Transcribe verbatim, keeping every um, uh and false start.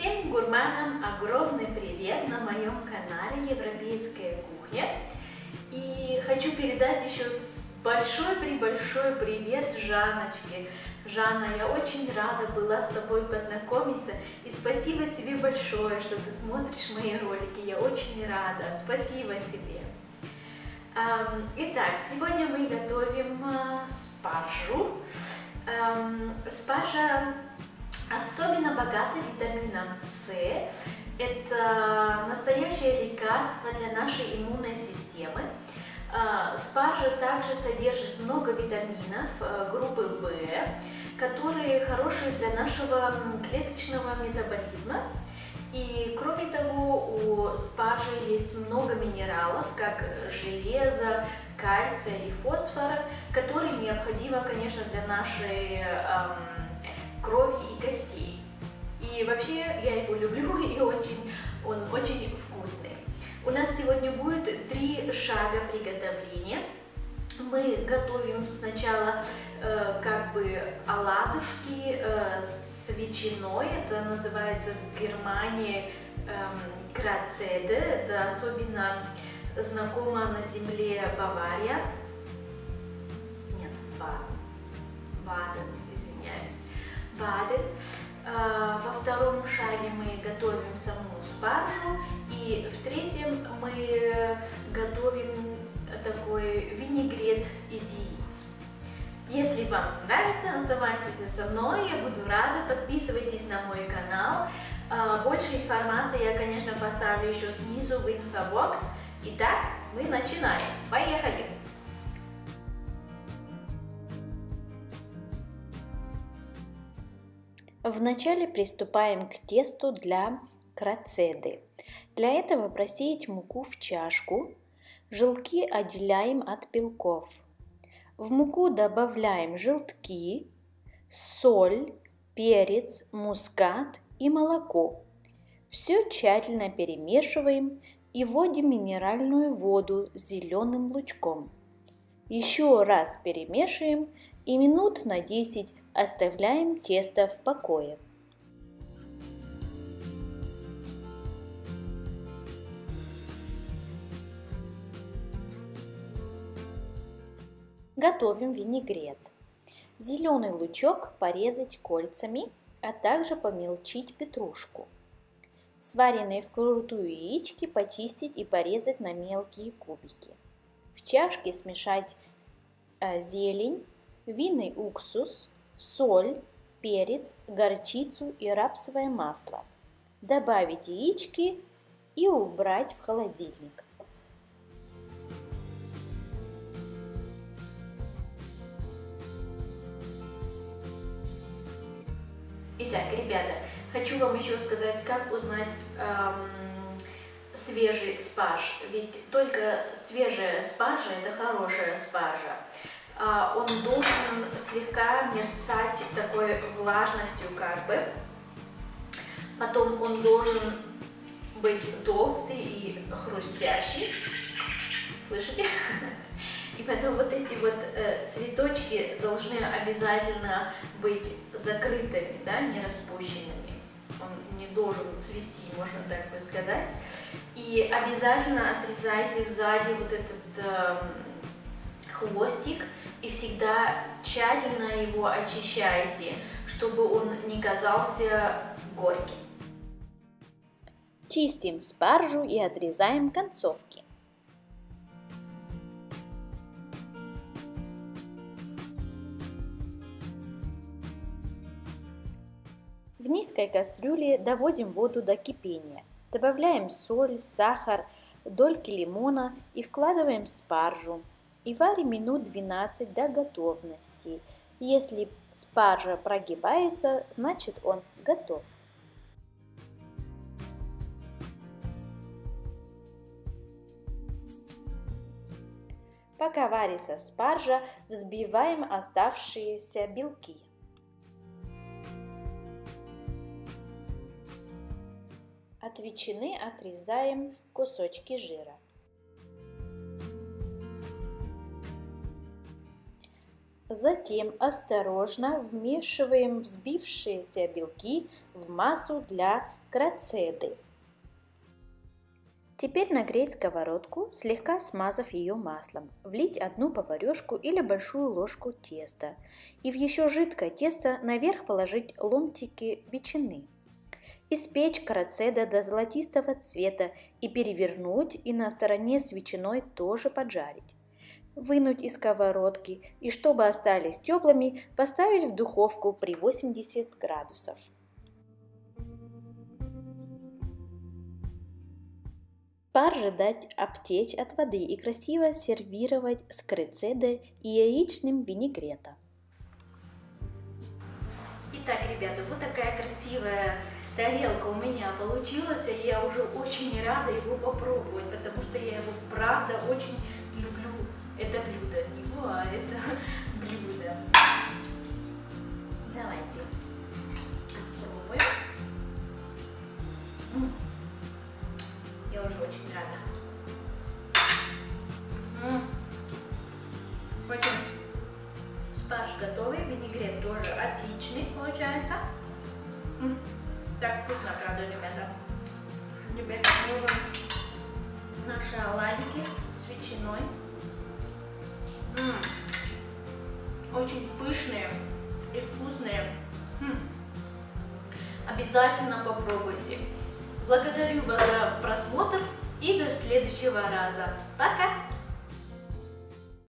Всем гурманам огромный привет на моем канале Европейская кухня. И хочу передать еще большой-пребольшой привет Жанночке. Жанна, я очень рада была с тобой познакомиться. И спасибо тебе большое, что ты смотришь мои ролики. Я очень рада. Спасибо тебе. Итак, сегодня мы готовим спаржу. Спаржа особенно богата витамином С. Это настоящее лекарство для нашей иммунной системы. Спаржа также содержит много витаминов группы В, которые хорошие для нашего клеточного метаболизма. И кроме того, у спаржи есть много минералов, как железо, кальция и фосфора, которые необходимы, конечно, для нашей эм, крови и костей. И вообще я его люблю, и очень, он очень вкусный. У нас сегодня будет три шага приготовления. Мы готовим сначала э, как бы оладушки э, с ветчиной. Это называется в Германии э, кратцедэ. Это особенно знакома на земле Бавария. Нет, Баден. Баден, извиняюсь. Баден. Во втором шаге мы готовим саму спаржу, и в третьем мы готовим такой винегрет из яиц. Если вам нравится, оставайтесь со мной, я буду рада, подписывайтесь на мой канал. Больше информации я, конечно, поставлю еще снизу в инфобокс. Итак, мы начинаем. Поехали! Вначале приступаем к тесту для кратцедэ. Для этого просеять муку в чашку, желтки отделяем от белков. В муку добавляем желтки, соль, перец, мускат и молоко. Все тщательно перемешиваем и вводим минеральную воду с зеленым лучком. Еще раз перемешиваем и минут на десять оставляем тесто в покое. Готовим винегрет. Зеленый лучок порезать кольцами, а также помельчить петрушку. Сваренные вкрутую яички почистить и порезать на мелкие кубики. В чашке смешать зелень, винный уксус, соль, перец, горчицу и рапсовое масло. Добавить яички и убрать в холодильник. Итак, ребята, хочу вам еще сказать, как узнать эм, свежий спарж. Ведь только свежая спаржа – это хорошая спаржа. Он должен слегка мерцать такой влажностью, как бы. Потом он должен быть толстый и хрустящий. Слышите? И потом вот эти вот цветочки должны обязательно быть закрытыми, да, не распущенными. Он не должен цвести, можно так бы сказать. И обязательно отрезайте сзади вот этот э, хвостик. И всегда тщательно его очищайте, чтобы он не казался горьким. Чистим спаржу и отрезаем концовки. В низкой кастрюле доводим воду до кипения. Добавляем соль, сахар, дольки лимона и вкладываем спаржу. И варим минут двенадцать до готовности. Если спаржа прогибается, значит он готов. Пока варится спаржа, взбиваем оставшиеся белки. От ветчины отрезаем кусочки жира. Затем осторожно вмешиваем взбившиеся белки в массу для кратцедэ. Теперь нагреть сковородку, слегка смазав ее маслом, влить одну поварешку или большую ложку теста и в еще жидкое тесто наверх положить ломтики ветчины. Испечь кратцедэ до золотистого цвета и перевернуть, и на стороне с ветчиной тоже поджарить. Вынуть из сковородки и, чтобы остались теплыми, поставить в духовку при восьмидесяти градусов. Спаржи дать обтечь от воды и красиво сервировать с кратцедэ и яичным винегретом. Итак, ребята, вот такая красивая тарелка у меня получилась, и я уже очень рада его попробовать, потому что я его правда очень люблю. Это блюдо, не было, это блюдо. Давайте попробуем. Я уже очень рада. М-м. Пойдем. Спарж готовый, винегрет тоже отличный получается. М-м. Так вкусно, правда, ребята. Теперь попробуем наши оладьи с ветчиной. М-м. Очень пышные и вкусные. М-м. Обязательно попробуйте. Благодарю вас за просмотр и до следующего раза. Пока!